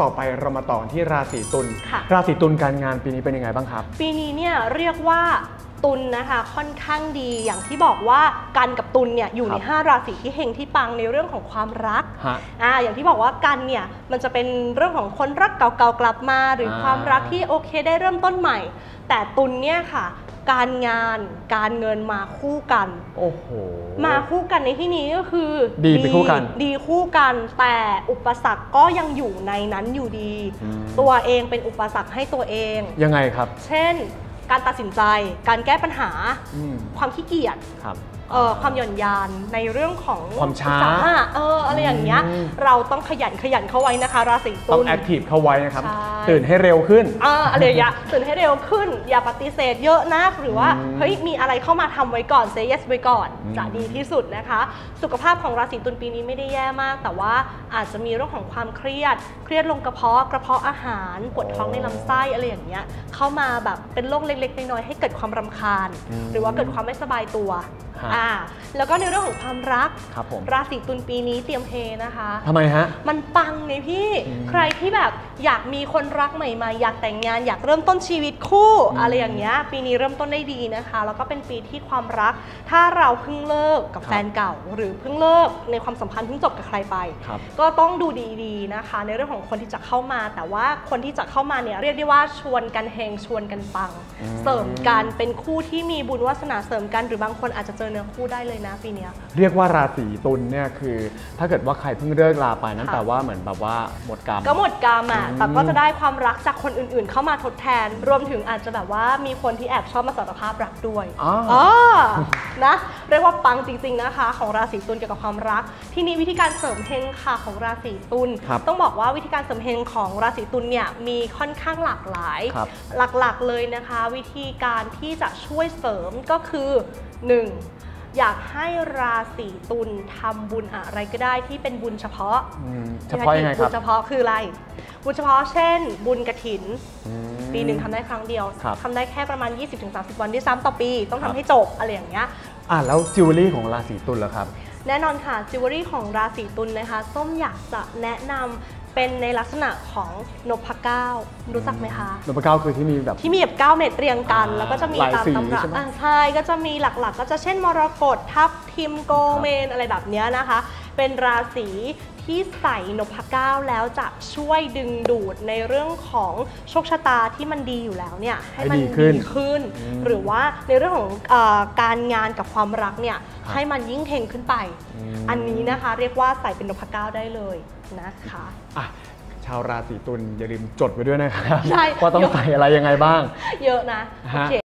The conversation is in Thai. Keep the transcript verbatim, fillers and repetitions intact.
ต่อไปเรามาต่อที่ราศีตุลราศีตุลการงานปีนี้เป็นยังไงบ้างครับปีนี้เนี่ยเรียกว่าตุลนะคะค่อนข้างดีอย่างที่บอกว่ากันกับตุลเนี่ยอยู่ในห้าราศีที่เฮงที่ปังในเรื่องของความรักอ่าอย่างที่บอกว่ากันเนี่ยมันจะเป็นเรื่องของคนรักเก่าๆกลับมาหรือความรักที่โอเคได้เริ่มต้นใหม่แต่ตุลเนี่ยค่ะการงานการเงินมาคู่กันโอ้โหมาคู่กันในที่นี้ก็คือดีไปคู่กันดีคู่กันแต่อุปสรรคก็ยังอยู่ในนั้นอยู่ดีตัวเองเป็นอุปสรรคให้ตัวเองยังไงครับเช่นการตัดสินใจการแก้ปัญหาความขี้เกียจความหย่อนยานในเรื่องของความช้าเอออะไรอย่างเงี้ยเราต้องขยันขยันเข้าไว้นะคะราศีตุลต้องแอคทีฟเข้าไว้นะครับตื่นให้เร็วขึ้นเอออะไรอย่างเงี้ยตื่นให้เร็วขึ้นอย่าปฏิเสธเยอะนะหรือว่าเฮ้ยมีอะไรเข้ามาทำไว้ก่อน say yes ไว้ก่อนจะดีที่สุดนะคะสุขภาพของราศีตุลปีนี้ไม่ได้แย่มากแต่ว่าอาจจะมีเรื่องของความเครียดเครียดลงกระเพาะกระเพาะอาหารปวดท้องในลำไส้อะไรอย่างเงี้ยเข้ามาแบบเป็นโรคเล็กๆน้อยๆให้เกิดความรำคาญหรือว่าเกิดความไม่สบายตัวอ่าแล้วก็ในเรื่องของความรักราศีตุลปีนี้เตรียมเฮนะคะทำไมฮะมันปังไงพี่ใครที่แบบอยากมีคนรักใหม่ๆอยากแต่งงานอยากเริ่มต้นชีวิตคู่อะไรอย่างเงี้ยปีนี้เริ่มต้นได้ดีนะคะแล้วก็เป็นปีที่ความรักถ้าเราเพิ่งเลิกกับแฟนเก่าหรือเพิ่งเลิกในความสัมพันธ์เพิ่งจบกับใครไปก็ต้องดูดีๆนะคะในเรื่องของคนที่จะเข้ามาแต่ว่าคนที่จะเข้ามาเนี่ยเรียกได้ว่าชวนกันเฮงชวนกันปังเสริมกันเป็นคู่ที่มีบุญวาสนาเสริมกันหรือบางคนอาจจะเจอเนื้อคู่ได้เลยนะปีนี้เรียกว่าราศีตุลเนี่ยคือถ้าเกิดว่าใครเพิ่งเลิกลาไปนั่นแต่ว่าเหมือนแบบว่าหมดกรรมก็หมดกรรมอ่ะแต่ก็จะได้ความรักจากคนอื่นๆเข้ามาทดแทนรวมถึงอาจจะแบบว่ามีคนที่แอบชอบมาสารภาพรักด้วยอ๋อนะเรียกว่าปังจริงๆนะคะของราศีตุลเกี่ยวกับความรักที่นี้วิธีการเสริมเฮงค่ะของราศีตุลต้องบอกว่าวิธีการเสริมเฮงของราศีตุลเนี่ยมีค่อนข้างหลากหลายหลักๆเลยนะคะวิธีการที่จะช่วยเสริมก็คือหนึ่งอยากให้ราศีตุลทำบุญอะไรก็ได้ที่เป็นบุญเฉพาะเฉพาะยังไงครับบุญเฉพาะคืออะไรบุญเฉพาะเช่นบุญกฐินปีหนึ่งทำได้ครั้งเดียวทำได้แค่ประมาณ ยี่สิบถึงสามสิบ วันด้วยซ้ำต่อปีต้องทำให้จบอะไรอย่างเงี้ยอ่ะแล้วจิวเวลรี่ของราศีตุลล่ะครับแน่นอนค่ะจิวเวลรี่ของราศีตุลนะคะส้มอยากจะแนะนำเป็นในลักษณะของนพเก้ารู้จักไหมคะนพเก้าคือที่มีแบบที่มีแบบเก้าเม็ดเรียงกันแล้วก็จะมีตามตำราใช่ก็จะมีหลักๆก็จะเช่นมรกตทับทิมโกเมนอะไรแบบนี้นะคะเป็นราศีที่ใส่นพเก้าแล้วจะช่วยดึงดูดในเรื่องของโชคชะตาที่มันดีอยู่แล้วเนี่ยให้มันดีขึ้นหรือว่าในเรื่องของการงานกับความรักเนี่ยให้มันยิ่งเฮงขึ้นไปอันนี้นะคะเรียกว่าใส่เป็นนพเก้าได้เลยนะคะชาวราศีตุลอย่าลืมจดไว้ด้วยนะครับว่าต้องใส่อะไรยังไงบ้างเยอะนะโอเค